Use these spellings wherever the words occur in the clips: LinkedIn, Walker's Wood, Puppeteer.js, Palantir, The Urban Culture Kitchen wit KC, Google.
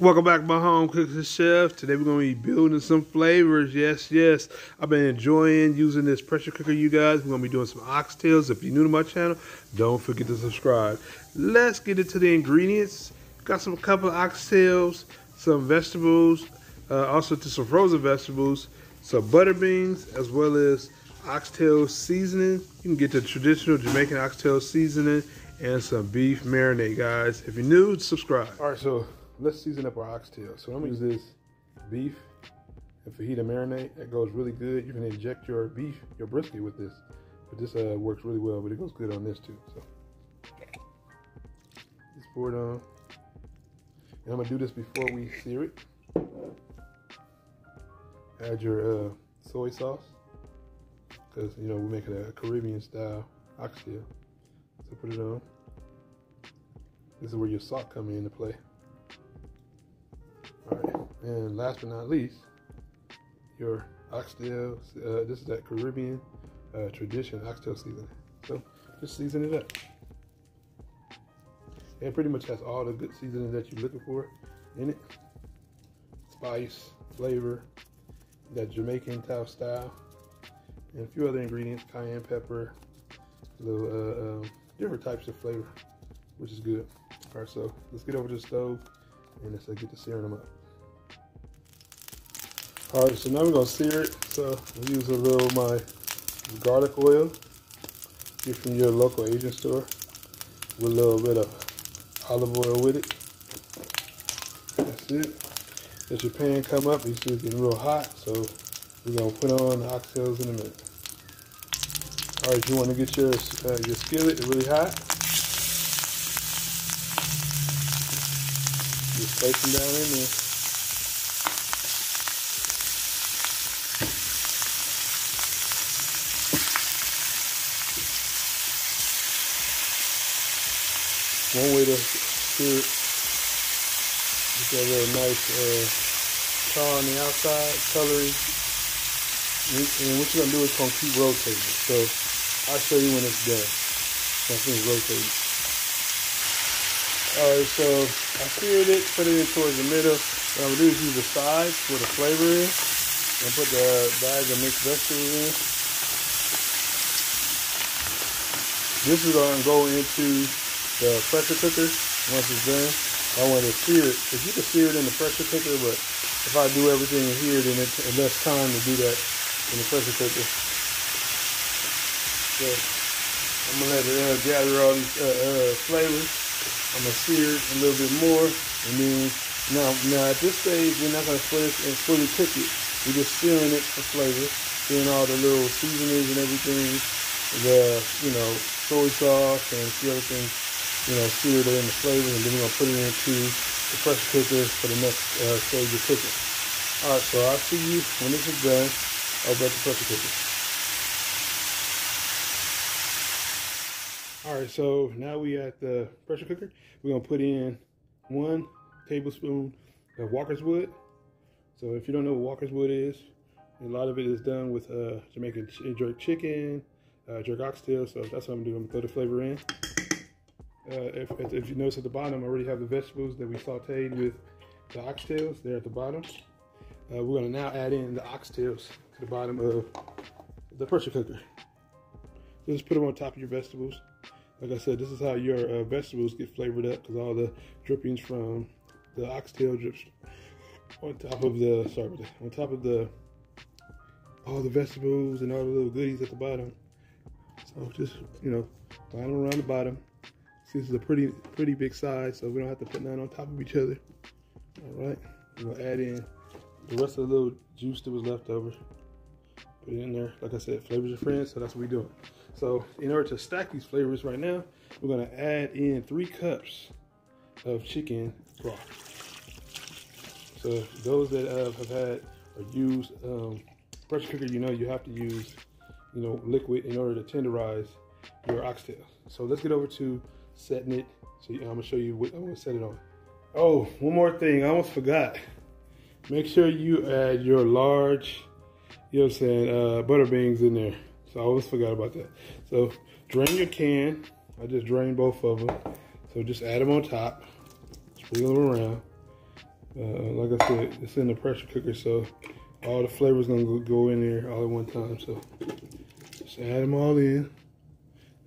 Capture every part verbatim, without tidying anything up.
Welcome back to my home, Cooks and Chefs. Today we're going to be building some flavors. Yes, yes. I've been enjoying using this pressure cooker, you guys. We're going to be doing some oxtails. If you're new to my channel, don't forget to subscribe. Let's get into the ingredients. Got some couple of oxtails, some vegetables, uh, also to some frozen vegetables, some butter beans, as well as oxtail seasoning. You can get the traditional Jamaican oxtail seasoning and some beef marinade, guys. If you're new, subscribe. All right, so let's season up our oxtail. So I'm gonna use this beef and fajita marinade. That goes really good. You can inject your beef, your brisket with this. But this uh, works really well, but it goes good on this too. So just pour it on. And I'm gonna do this before we sear it. Add your uh, soy sauce. Cause you know, we're making a Caribbean style oxtail. So put it on. This is where your salt comes into play. And last but not least, your oxtail. Uh, this is that Caribbean uh, tradition oxtail seasoning. So just season it up. And pretty much has all the good seasoning that you're looking for in it. Spice, flavor, that Jamaican type style, and a few other ingredients, cayenne pepper, little uh, uh, different types of flavor, which is good. All right, so let's get over to the stove and let's uh, get to searing them up. All right, so now we're gonna sear it. So I use a little of my garlic oil, get from your local Asian store, with a little bit of olive oil with it. That's it. As your pan come up, you see it's getting real hot, so we're gonna put on the oxtails in a minute. All right, you wanna get your, uh, your skillet really hot. Just place them down in there. One way to sear it, get that little nice uh, char on the outside, coloring. And what you're going to do is going to keep rotating it. So I'll show you when it's done. Once it's rotated. Alright, so I seared it, put it in towards the middle. What I'm going to do is use the sides where the flavor is. And put the bags of mixed vegetables in. This is going to go into the pressure cooker. Once it's done, I want to sear it. If you can sear it in the pressure cooker, but if I do everything here, then it's less time to do that in the pressure cooker. So I'm gonna let it uh, gather all these uh, uh, flavors. I'm gonna sear it a little bit more, and then now, now at this stage, we're not gonna finish and fully cook it. We're just searing it for flavor, seeing all the little seasonings and everything, the you know soy sauce and a few other things. You know, seared in the flavor, and then we're gonna put it into the pressure cooker for the next uh, stage of cooking. All right, so I'll see you when this is done over at the pressure cooker. All right, so now we at the pressure cooker. We're gonna put in one tablespoon of Walker's Wood. So if you don't know what Walker's Wood is, a lot of it is done with uh, Jamaican jerk chicken, uh, jerk oxtail. So that's what I'm gonna do. I'm gonna throw the flavor in. Uh, if, if, if you notice at the bottom, I already have the vegetables that we sauteed with the oxtails there at the bottom. Uh, we're going to now add in the oxtails to the bottom of the pressure cooker. So just put them on top of your vegetables. Like I said, this is how your uh, vegetables get flavored up, because all the drippings from the oxtail drips on top of the, sorry, on top of the, all the vegetables and all the little goodies at the bottom. So just, you know, line them around the bottom. This is a pretty pretty big size, so we don't have to put none on top of each other. All right, we're gonna add in the rest of the little juice that was left over. Put it in there. Like I said, flavors are friends, so that's what we're doing. So in order to stack these flavors right now, we're gonna add in three cups of chicken broth. So those that uh, have had or used um, pressure cooker, you know you have to use you know liquid in order to tenderize your oxtail. So let's get over to setting it. So I'm gonna show you what I'm gonna set it on. Oh, one more thing, I almost forgot. Make sure you add your large, you know what I'm saying, uh, butter beans in there. So I almost forgot about that. So drain your can. I just drained both of them. So just add them on top, sprinkle them around. Uh, like I said, it's in the pressure cooker, so all the flavors gonna go in there all at one time. So just add them all in.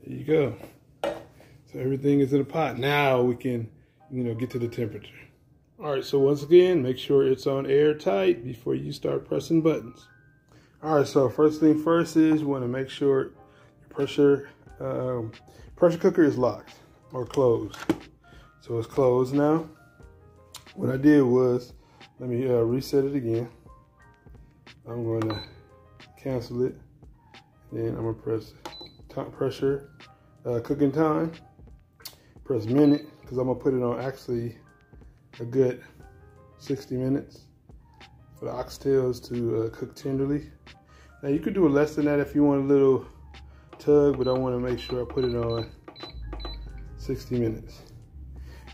There you go. So everything is in a pot. Now we can, you know, get to the temperature. All right, so once again, make sure it's on airtight before you start pressing buttons. All right, so first thing first is you wanna make sure your pressure, um, pressure cooker is locked or closed. So it's closed now. What I did was, let me uh, reset it again. I'm going to cancel it. Then I'm gonna press top pressure, uh, cooking time, press minute, because I'm gonna put it on actually a good sixty minutes for the oxtails to uh, cook tenderly. Now you could do less than that if you want a little tug, but I want to make sure I put it on sixty minutes.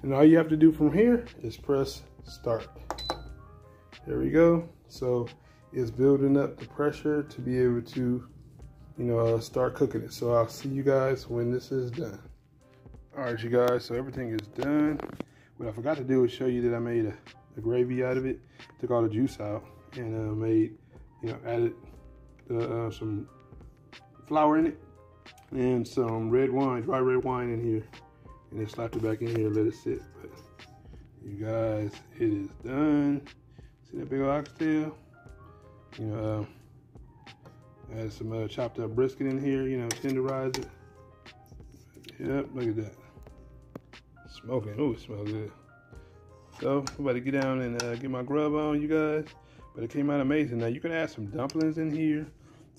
And all you have to do from here is press start. There we go. So it's building up the pressure to be able to, you know, uh, start cooking it. So I'll see you guys when this is done. All right, you guys, so everything is done. What I forgot to do is show you that I made a, a gravy out of it, took all the juice out, and uh, made, you know, added uh, uh, some flour in it and some red wine, dry red wine in here, and then slapped it back in here and let it sit. But you guys, it is done. See that big old oxtail? You know, uh, add some uh, chopped up brisket in here, you know, tenderize it. Yep, look at that. Smoking, oh, it smells good. So, I'm about to get down and uh, get my grub on, you guys. But it came out amazing. Now, you can add some dumplings in here,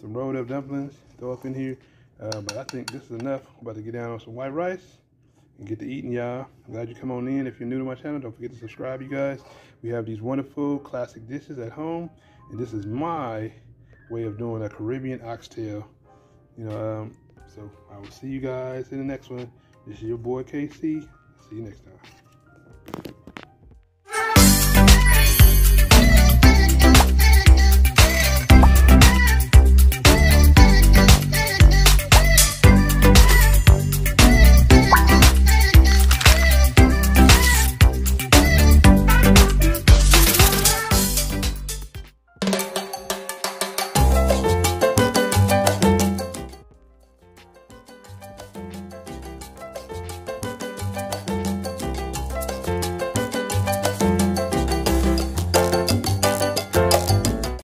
some rolled up dumplings, throw up in here. Uh, but I think this is enough. I'm about to get down on some white rice and get to eating, y'all. I'm glad you come on in. If you're new to my channel, don't forget to subscribe, you guys. We have these wonderful classic dishes at home. And this is my way of doing a Caribbean oxtail. You know, um, so I will see you guys in the next one. This is your boy K C. See you next time.